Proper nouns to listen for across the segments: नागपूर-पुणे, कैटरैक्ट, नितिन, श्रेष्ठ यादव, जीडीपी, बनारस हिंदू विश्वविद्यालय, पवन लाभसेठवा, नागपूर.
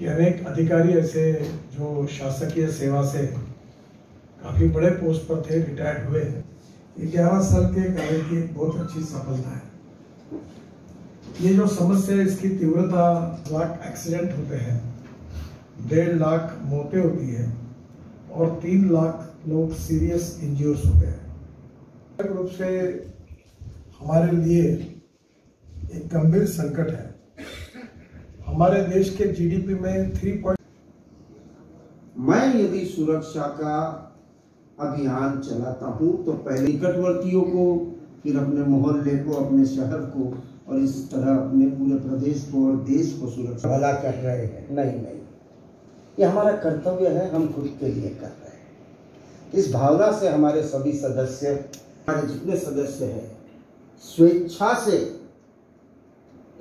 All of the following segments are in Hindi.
कि अनेक अधिकारी ऐसे जो शासकीय सेवा से काफ़ी बड़े पोस्ट पर थे, रिटायर्ड हुए। 11 साल के कार्य की एक बहुत अच्छी सफलता है। ये जो समस्या, इसकी तीव्रता लाख एक्सीडेंट होते हैं, 1.5 लाख मौतें होती है और 3 लाख लोग सीरियस इंजर्स होते हैं। मुख्य रूप से हमारे लिए एक गंभीर संकट है। हमारे देश के जीडीपी में 3 पॉइंट। मैं यदि सुरक्षा का अभियान चलाता हूं तो पहले निकटवर्तियों को, फिर अपने मोहल्ले को, अपने शहर को, और इस तरह अपने पूरे प्रदेश को और देश को सुरक्षा वाला कर रहे हैं। नहीं, ये हमारा कर्तव्य है, हम खुद के लिए कर रहे हैं। इस भावना से हमारे सभी सदस्य, हमारे जितने सदस्य हैं, स्वेच्छा से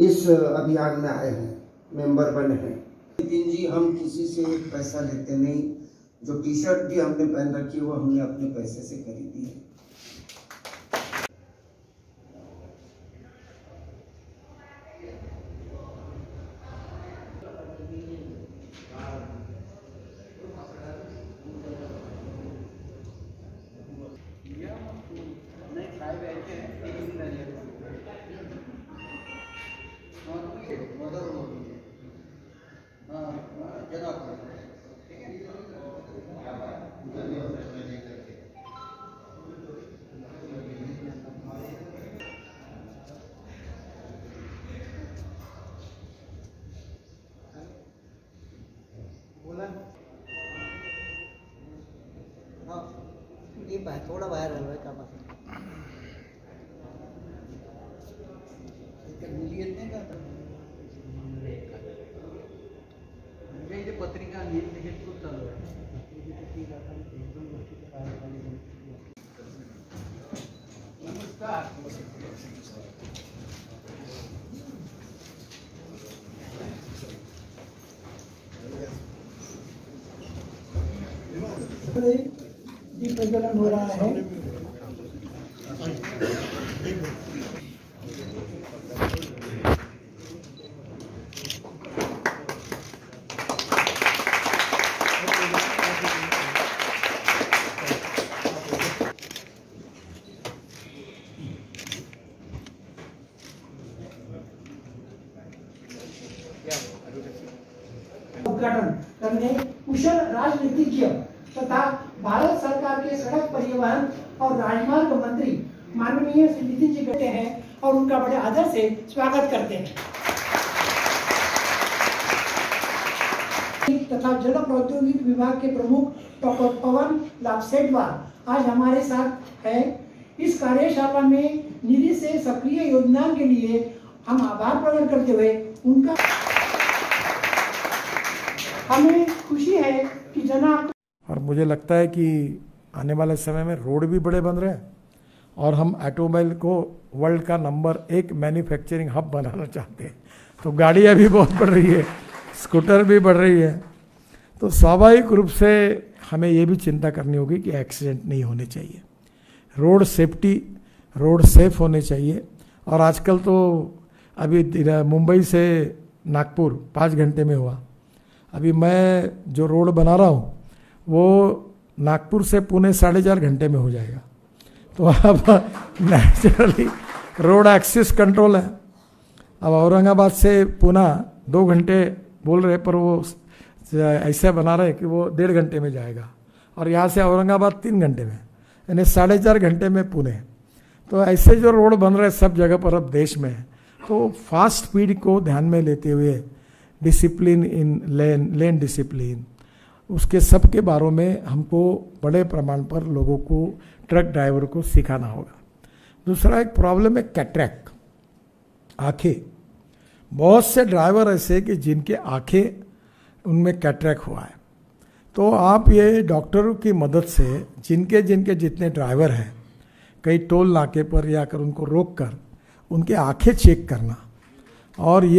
इस अभियान में आए हैं, मेंबर बने हैं। नितिन जी, हम किसी से पैसा लेते नहीं। जो टी शर्ट भी हमने पहन रखी वो हमने अपने पैसे से खरीदी है। थोड़ा बाहर है का पत्रिका चालू है। प्रचलन हो रहा है। उद्घाटन करने कुशल राजनीतिज्ञ तथा भारत सरकार के सड़क परिवहन और राजमार्ग मंत्री माननीय श्री नितिन जी बैठे हैं और उनका बड़े आदर से स्वागत करते हैं। तथा जल प्रौद्योगिकी विभाग के प्रमुख डॉक्टर पवन लाभसेठवा आज हमारे साथ हैं। इस कार्यशाला में निधि से सक्रिय योगदान के लिए हम आभार प्रकट करते हुए उनका हमें खुशी है कि जनाब। और मुझे लगता है कि आने वाले समय में रोड भी बड़े बन रहे हैं और हम ऑटोमोबाईल को वर्ल्ड का नंबर 1 मैन्युफैक्चरिंग हब बनाना चाहते हैं। तो गाड़ियाँ भी बहुत बढ़ रही है, स्कूटर भी बढ़ रही है, तो स्वाभाविक रूप से हमें ये भी चिंता करनी होगी कि एक्सीडेंट नहीं होने चाहिए, रोड सेफ्टी, रोड सेफ होने चाहिए। और आजकल तो अभी मुंबई से नागपुर 5 घंटे में हुआ। अभी मैं जो रोड बना रहा हूँ वो नागपुर से पुणे 4.5 घंटे में हो जाएगा। तो अब नेचुरली रोड एक्सेस कंट्रोल है। अब औरंगाबाद से पुणे 2 घंटे बोल रहे, पर वो ऐसा बना रहे कि वो 1.5 घंटे में जाएगा, और यहाँ से औरंगाबाद 3 घंटे में, यानी 4.5 घंटे में पुणे। तो ऐसे जो रोड बन रहे सब जगह पर अब देश में, तो फास्ट स्पीड को ध्यान में लेते हुए discipline in lane, lane discipline, उसके सब के बारे में हमको बड़े पैमाने पर लोगों को, ट्रक ड्राइवर को सिखाना होगा। दूसरा एक प्रॉब्लम है कैटरैक्ट, आँखें। बहुत से ड्राइवर ऐसे हैं कि जिनके आँखें, उनमें कैटरैक्ट हुआ है। तो आप ये डॉक्टरों की मदद से जितने ड्राइवर हैं, कई टोल नाके पर या कर उनको रोक कर उनके आँखें चेक करना और